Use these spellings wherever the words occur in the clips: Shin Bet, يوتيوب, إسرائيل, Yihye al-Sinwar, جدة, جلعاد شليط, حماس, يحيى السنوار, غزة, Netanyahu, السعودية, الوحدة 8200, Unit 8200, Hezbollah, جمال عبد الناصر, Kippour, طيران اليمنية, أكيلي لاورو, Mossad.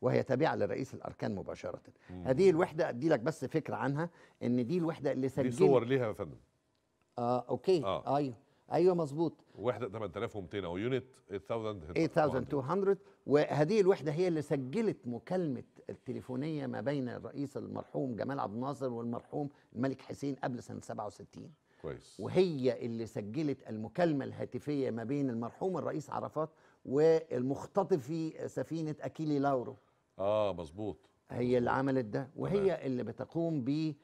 وهي تابعه لرئيس الاركان مباشره. هذه الوحده ادي لك بس فكره عنها، ان دي الوحده اللي سجلت، دي صور ليها يا فندم. اوكي. ايوه مظبوط. وحده 8200 او يونت 8200، وهذه الوحده هي اللي سجلت مكالمه التليفونيه ما بين الرئيس المرحوم جمال عبد الناصر والمرحوم الملك حسين قبل سنه 67. كويس. وهي اللي سجلت المكالمه الهاتفيه ما بين المرحوم الرئيس عرفات والمختطفي سفينه اكيلي لاورو. مظبوط. هي اللي عملت ده، وهي اللي بتقوم ب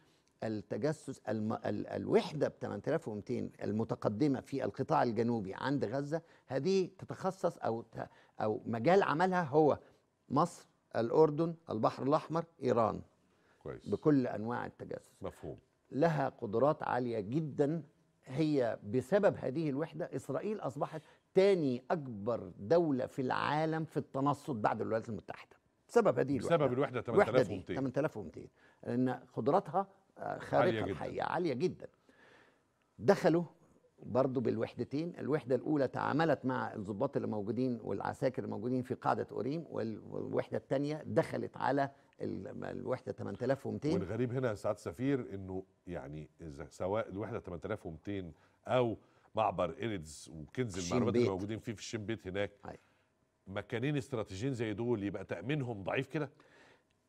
التجسس. الوحده ب 8200 المتقدمه في القطاع الجنوبي عند غزه، هذه تتخصص او مجال عملها هو مصر، الاردن، البحر الاحمر، ايران. كويس. بكل انواع التجسس. مفهوم. لها قدرات عاليه جدا. هي بسبب هذه الوحده اسرائيل اصبحت تاني اكبر دوله في العالم في التنصت بعد الولايات المتحده، بسبب هذه الوحده. بسبب الوحده 8200 لان قدراتها خارقة الحقيقة، عالية جدا. دخلوا برضو بالوحدتين. الوحدة الأولى تعاملت مع الضباط اللي موجودين والعساكر الموجودين في قاعدة أوريم، والوحدة الثانية دخلت على الوحدة 8200. والغريب هنا سعادة السفير إنه يعني إذا سواء الوحدة 8200 أو معبر إيرز وكنز المعلومات اللي موجودين فيه في الشين بيت هناك، مكانين استراتيجيين زي دول، يبقى تأمينهم ضعيف كده.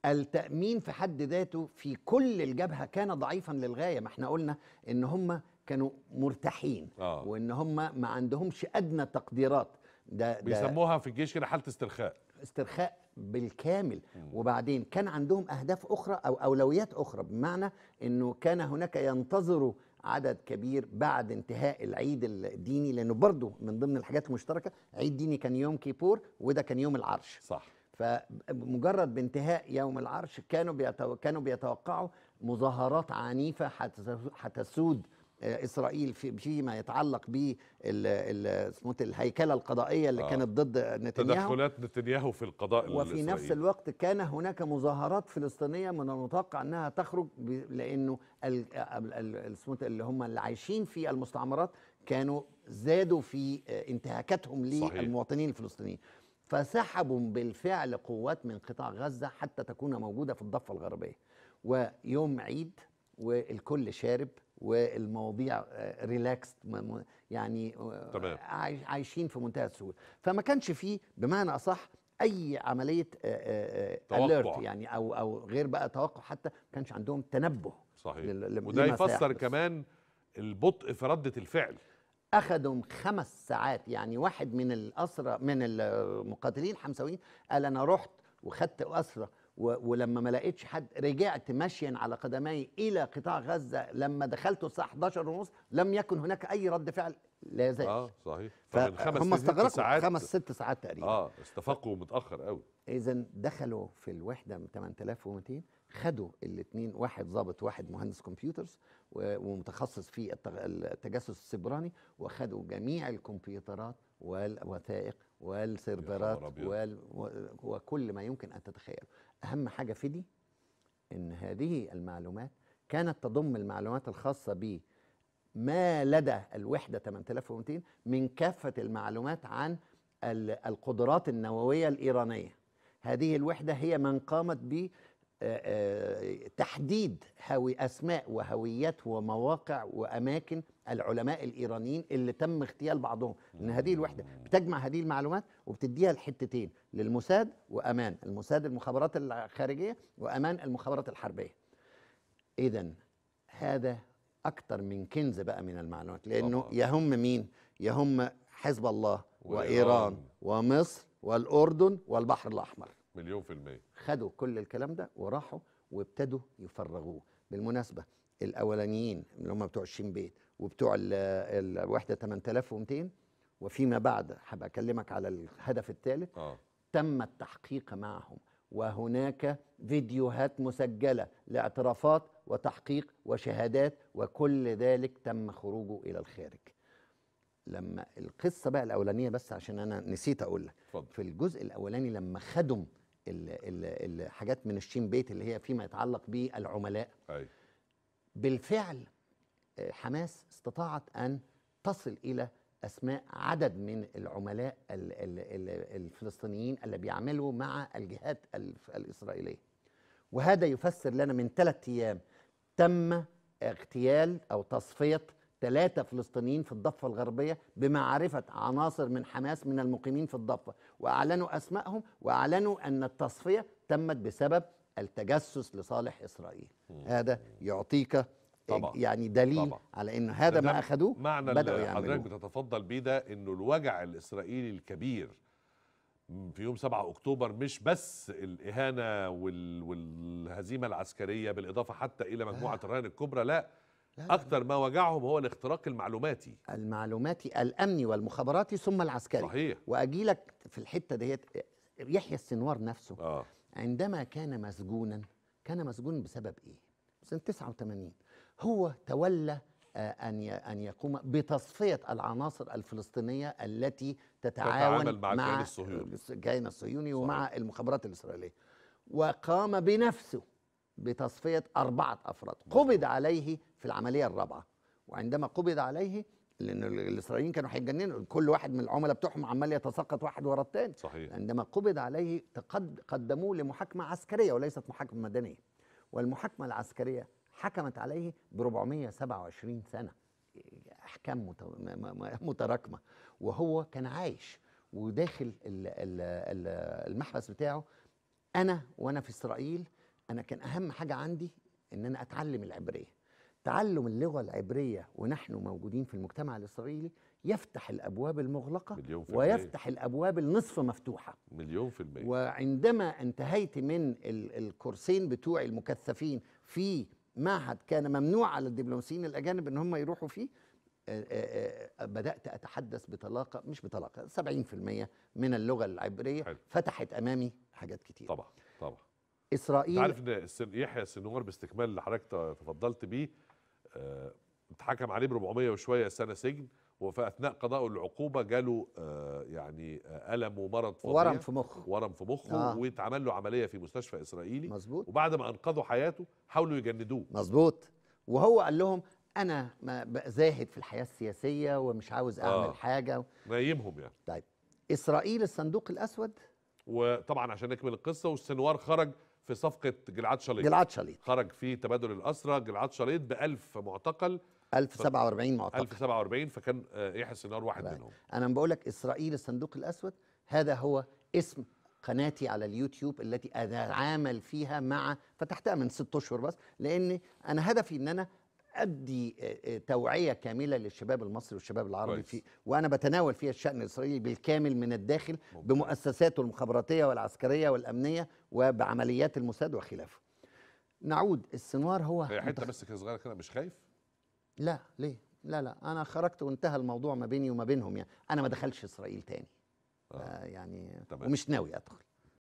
التأمين في حد ذاته في كل الجبهة كان ضعيفا للغاية. ما احنا قلنا ان هم كانوا مرتاحين وان هم ما عندهمش ادنى تقديرات. ده بيسموها في الجيش كده حالة استرخاء بالكامل. وبعدين كان عندهم اهداف اخرى او اولويات اخرى، بمعنى انه كان هناك ينتظروا عدد كبير بعد انتهاء العيد الديني، لانه برضه من ضمن الحاجات المشتركة عيد ديني كان يوم كيبور وده كان يوم العرش. صح. فمجرد بانتهاء يوم العرش كانوا بيتوقعوا مظاهرات عنيفة هتسود إسرائيل فيما يتعلق بالهيكلة القضائية اللي كانت ضد نتنياهو، تدخلات نتنياهو في القضاء وفي الإسرائيلي. نفس الوقت كان هناك مظاهرات فلسطينية من المتوقع أنها تخرج، لأنه اللي هم اللي عايشين في المستعمرات كانوا زادوا في انتهاكاتهم للمواطنين الفلسطينيين، فسحبوا بالفعل قوات من قطاع غزة حتى تكون موجودة في الضفة الغربية. ويوم عيد والكل شارب والمواضيع ريلاكست، يعني طبعا عايشين في منتهى السهولة، فما كانش فيه بمعنى أصح أي عملية أليرت يعني أو غير بقى توقع، حتى ما كانش عندهم تنبه. صحيح. وده يفسر كمان البطء في ردة الفعل. أخذهم 5 ساعات، يعني واحد من الأسرى من المقاتلين الحمساويين قال أنا رحت وخدت أسرى ولما ما لقيتش حد رجعت ماشيا على قدمي إلى قطاع غزة، لما دخلت الساعة 11:30 لم يكن هناك أي رد فعل لا زال. صحيح. فهم استغرقوا 5-6 ساعات تقريبا. استفاقوا متأخر قوي. إذا دخلوا في الوحدة 8200، خدوا الاثنين، واحد ضابط واحد مهندس كمبيوترز ومتخصص في التجسس السيبراني، واخدوا جميع الكمبيوترات والوثائق والسيرفرات وكل ما يمكن ان تتخيله. اهم حاجه في دي ان هذه المعلومات كانت تضم المعلومات الخاصه بما لدى الوحده 8200 من كافه المعلومات عن القدرات النوويه الايرانيه. هذه الوحده هي من قامت ب تحديد أسماء وهويات ومواقع وأماكن العلماء الإيرانيين اللي تم اغتيال بعضهم، لأن هذه الوحدة بتجمع هذه المعلومات وبتديها لحتتين، للموساد وأمان، الموساد المخابرات الخارجية وأمان المخابرات الحربية. إذن هذا أكتر من كنز بقى من المعلومات، لأنه يهم مين؟ يهم حزب الله وإيران ومصر والأردن والبحر الأحمر. 100%. خدوا كل الكلام ده وراحوا وابتدوا يفرغوه. بالمناسبة الأولانيين اللي هم بتوع الشين بيت وبتوع الوحدة 8200، وفيما بعد هبقى أكلمك على الهدف الثالث، تم التحقيق معهم، وهناك فيديوهات مسجلة لاعترافات وتحقيق وشهادات، وكل ذلك تم خروجه إلى الخارج. لما القصة بقى الأولانية، بس عشان أنا نسيت أقول لك، في الجزء الأولاني لما خدم الحاجات من الشين بيت اللي هي فيما يتعلق بالعملاء، بالفعل حماس استطاعت أن تصل إلى أسماء عدد من العملاء الفلسطينيين اللي بيعملوا مع الجهات الإسرائيلية. وهذا يفسر لنا من 3 أيام تم اغتيال أو تصفية 3 فلسطينيين في الضفة الغربية بمعرفة عناصر من حماس من المقيمين في الضفة، وأعلنوا أسمائهم وأعلنوا أن التصفية تمت بسبب التجسس لصالح إسرائيل. هذا يعطيك طبعًا يعني دليل طبعًا على أنه هذا ما أخذوه. معنى اللي حضرتك بتتفضل بيه ده أنه الوجع الإسرائيلي الكبير في يوم 7 أكتوبر مش بس الإهانة والهزيمة العسكرية بالإضافة حتى إلى مجموعة الرهائن الكبرى، لا أكثر ما وجعهم هو الاختراق المعلوماتي الأمني والمخابراتي ثم العسكري. صحيح. وأجيلك في الحتة ديت يحيى السنوار نفسه عندما كان مسجونا كان مسجون بسبب إيه؟ سنة 89 هو تولى أن يقوم بتصفية العناصر الفلسطينية التي تتعاون مع الكيان الصهيوني ومع المخابرات الإسرائيلية، وقام بنفسه بتصفية 4 أفراد قبض عليه في العملية الرابعة. وعندما قبض عليه لأن الإسرائيليين كانوا هيتجننوا، كل واحد من العملاء بتوعهم عمال يتساقط واحد ورا الثاني. صحيح. عندما قبض عليه قدموه لمحاكمة عسكرية وليست محاكمة مدنية، والمحاكمة العسكرية حكمت عليه ب 427 سنة أحكام متراكمة، وهو كان عايش وداخل المحبس بتاعه. وأنا في إسرائيل أنا كان أهم حاجة عندي إن أنا أتعلم العبرية. تعلم اللغة العبرية ونحن موجودين في المجتمع الإسرائيلي يفتح الأبواب المغلقة ويفتح الأبواب النصف مفتوحة 100%. وعندما انتهيت من الكورسين بتوعي المكثفين في معهد كان ممنوع على الدبلوماسيين الأجانب إن هم يروحوا فيه، بدأت أتحدث بطلاقة مش بطلاقة 70% من اللغة العبرية. حلو. فتحت أمامي حاجات كتير. طبعا طبعا إسرائيل تعرف إن يحيى السنوار باستكمال اللي حضرتك تفضلت بيه اتحكم عليه ب 400 وشوية سنة سجن، وفي أثناء قضاء العقوبة جاله يعني ألم ومرض فظيع، ورم في مخه واتعمل له عملية في مستشفى إسرائيلي. مظبوط. وبعد ما أنقذوا حياته حاولوا يجندوه. مظبوط. وهو قال لهم أنا زاهد في الحياة السياسية ومش عاوز أعمل حاجة، نايمهم يعني. طيب إسرائيل الصندوق الأسود، وطبعا عشان نكمل القصة والسنوار خرج في صفقة جلعاد شليط خرج في تبادل الأسرى. جلعاد شليط ب1000 معتقل 1047 معتقل 1047، فكان يحيى السنوار واحد منهم. أنا بقول لك إسرائيل الصندوق الأسود هذا هو اسم قناتي على اليوتيوب التي أتعامل فيها مع، فتحتها من 6 أشهر بس، لأن أنا هدفي إن أنا أدي توعية كاملة للشباب المصري والشباب العربي في، وأنا بتناول فيها الشأن الإسرائيلي بالكامل من الداخل بمؤسساته المخابراتية والعسكرية والأمنية وبعمليات الموساد وخلافه. نعود. السنوار هو حتى بس كده صغيرة كده، مش خايف؟ لا. ليه؟ لا أنا خرجت وانتهى الموضوع ما بيني وما بينهم، يعني أنا ما دخلش إسرائيل تاني يعني، ومش ناوي أدخل.